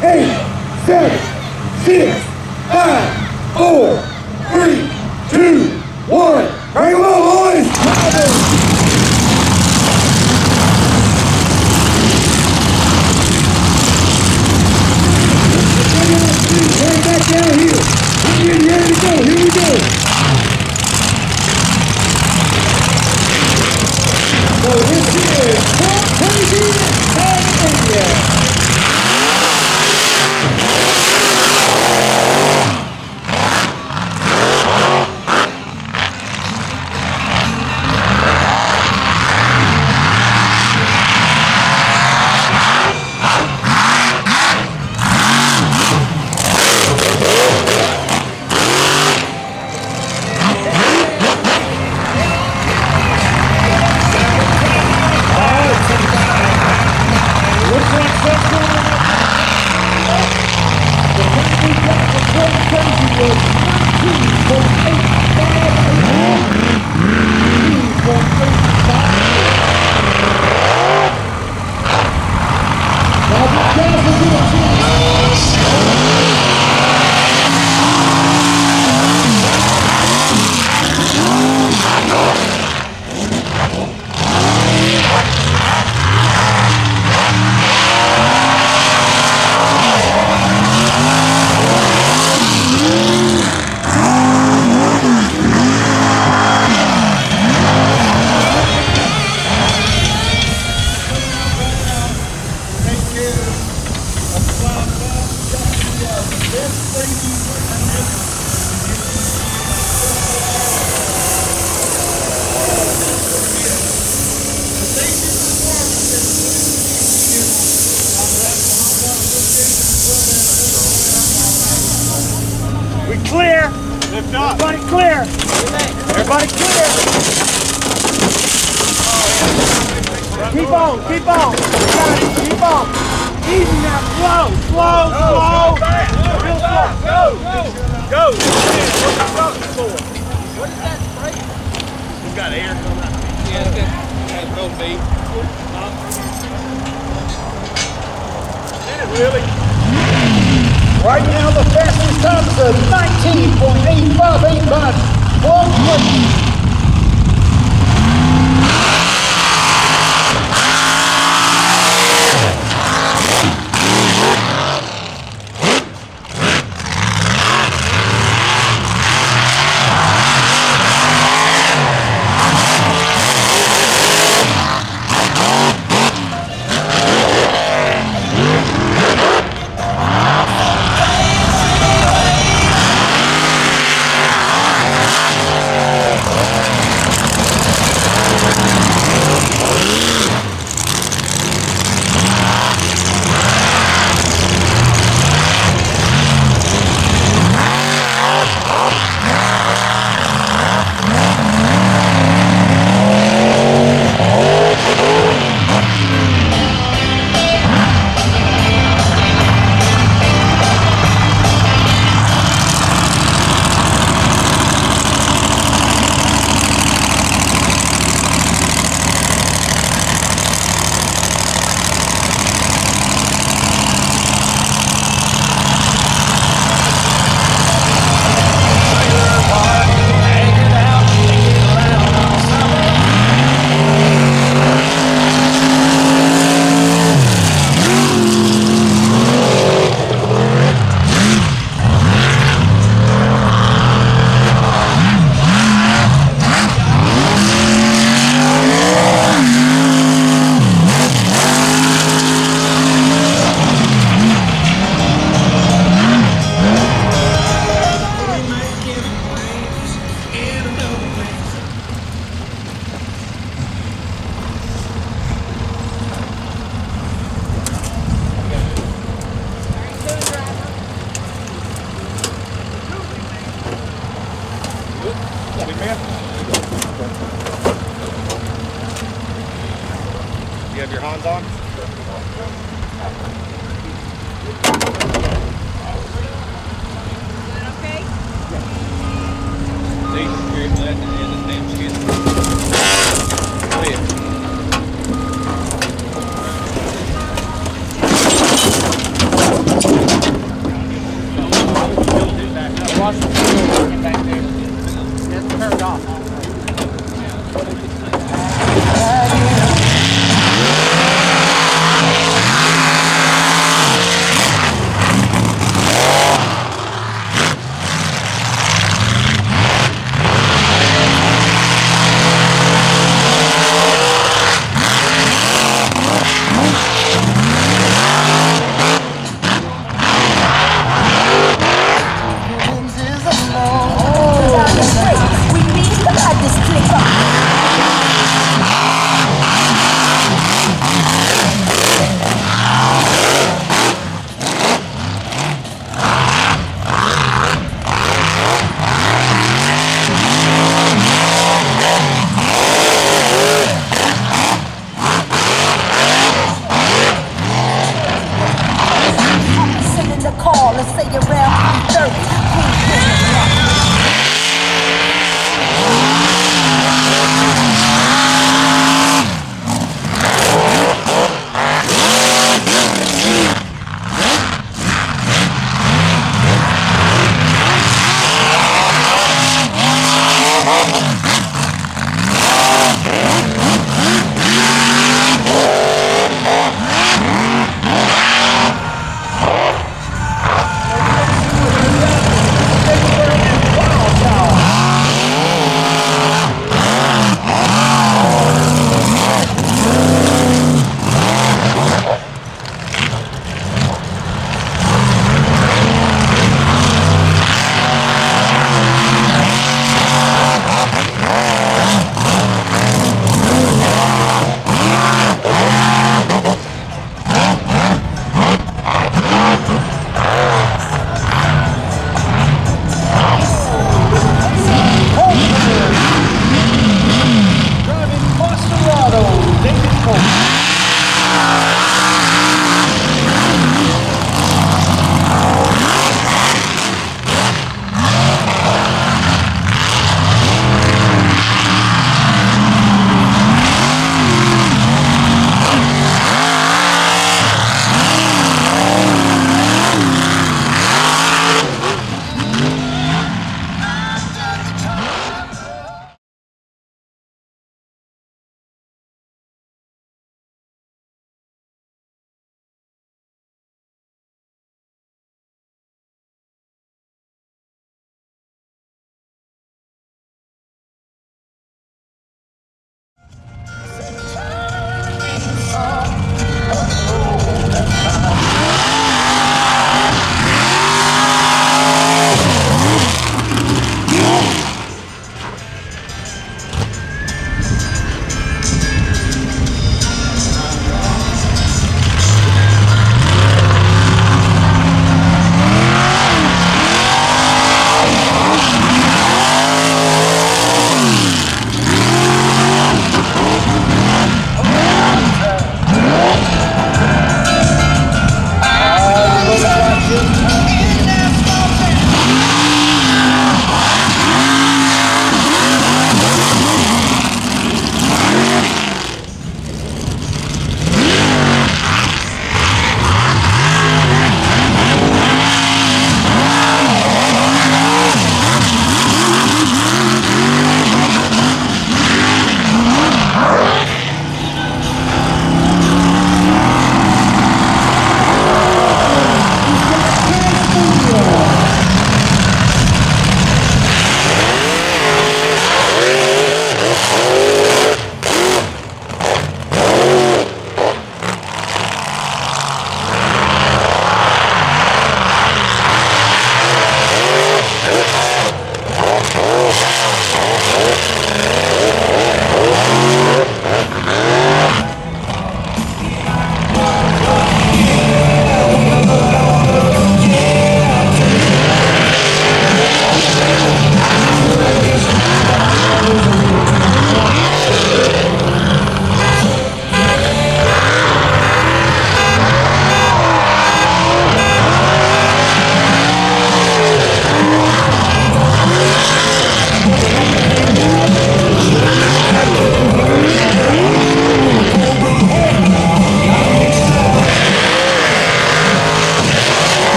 8, 7, 6, 5, 4, 3, 2, 1. Very well, boys. Right back down here. Here we go. So this is Top Crazy Tasmania. Clear. If not, everybody clear. Everybody clear. Keep on. Keep on. Easy now. Slow. Go. What is that spray? We've got air coming out. Yeah, it's good. Did it really? Right now, the fastest time is a 19.8585.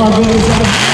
how good is that?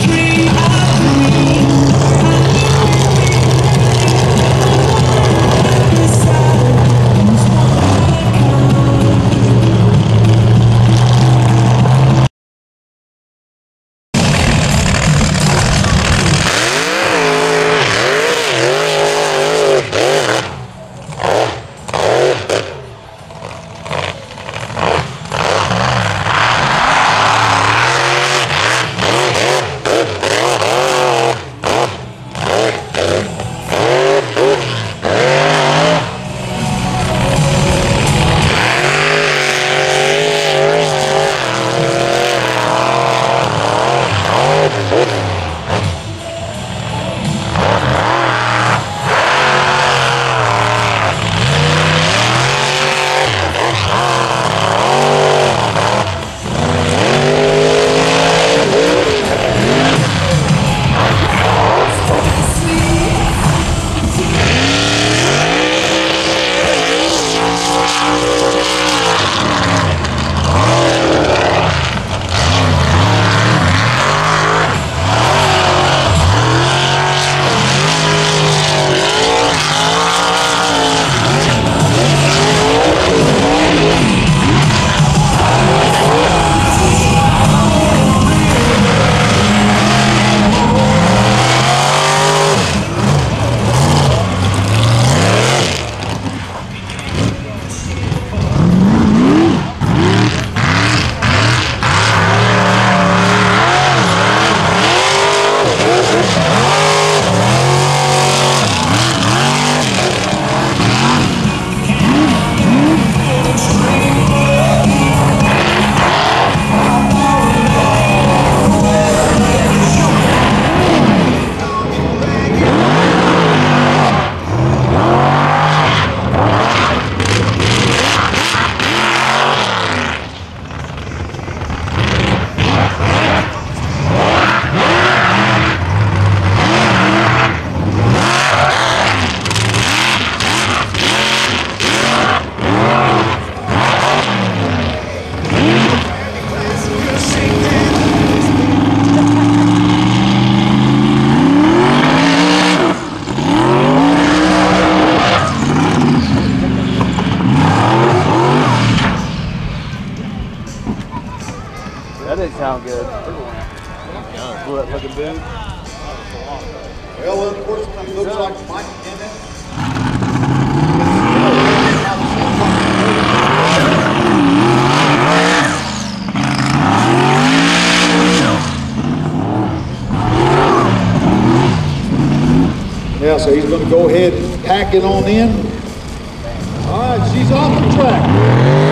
Dream That didn't sound good. Pull that fucking boot. Well, unfortunately, looks like Mike Emmett. Yeah, so he's going to go ahead and pack it on in. All right, she's off the track.